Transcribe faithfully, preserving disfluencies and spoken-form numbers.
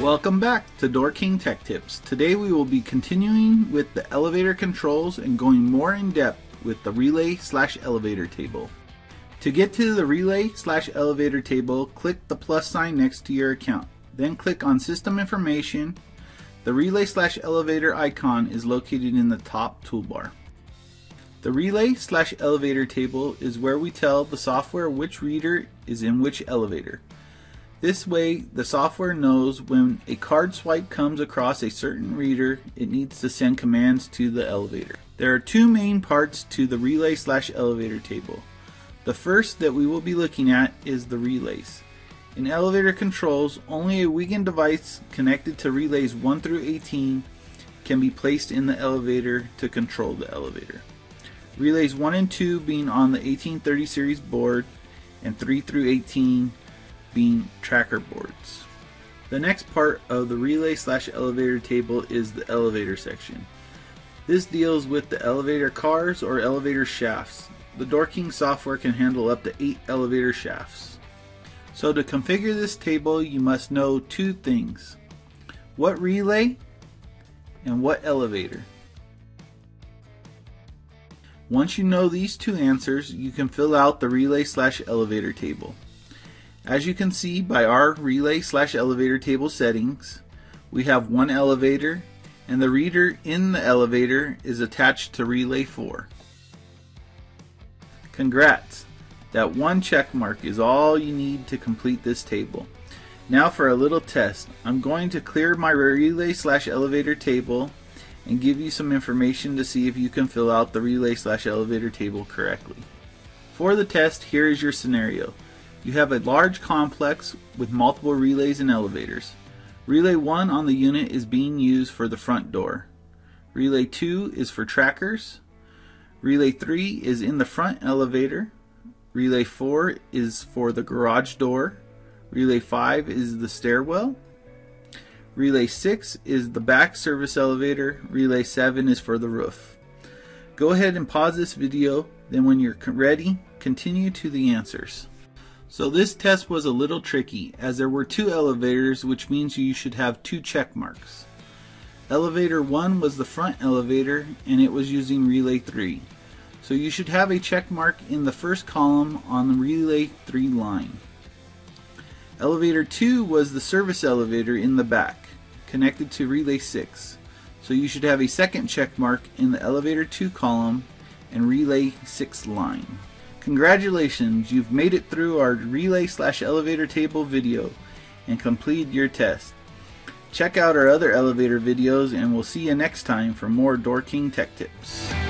Welcome back to Door King Tech Tips. Today we will be continuing with the elevator controls and going more in depth with the relay slash elevator table. To get to the relay slash elevator table, click the plus sign next to your account. Then click on System Information. The relay slash elevator icon is located in the top toolbar. The relay slash elevator table is where we tell the software which reader is in which elevator. This way, the software knows when a card swipe comes across a certain reader, it needs to send commands to the elevator. There are two main parts to the relay slash elevator table. The first that we will be looking at is the relays. In elevator controls, only a Wiegand device connected to relays one through eighteen can be placed in the elevator to control the elevator. Relays one and two being on the eighteen thirty series board and three through eighteen being tracker boards. The next part of the relay slash elevator table is the elevator section. This deals with the elevator cars or elevator shafts. The Door King software can handle up to eight elevator shafts. So to configure this table, you must know two things: what relay and what elevator. Once you know these two answers, you can fill out the relay slash elevator table. As you can see by our relay slash elevator table settings, we have one elevator and the reader in the elevator is attached to relay four. Congrats! That one check mark is all you need to complete this table. Now for a little test. I'm going to clear my relay slash elevator table and give you some information to see if you can fill out the relay slash elevator table correctly. For the test, here is your scenario. You have a large complex with multiple relays and elevators. Relay one on the unit is being used for the front door. Relay two is for trackers. Relay three is in the front elevator. Relay four is for the garage door. Relay five is the stairwell. Relay six is the back service elevator. Relay seven is for the roof. Go ahead and pause this video, then when you're ready, continue to the answers. So this test was a little tricky, as there were two elevators, which means you should have two check marks. Elevator one was the front elevator and it was using relay three. So you should have a check mark in the first column on the relay three line. Elevator two was the service elevator in the back, connected to relay six. So you should have a second check mark in the elevator two column and relay six line. Congratulations, you've made it through our relay slash elevator table video and completed your test. Check out our other elevator videos and we'll see you next time for more Door King Tech Tips.